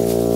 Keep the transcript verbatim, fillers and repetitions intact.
Oh.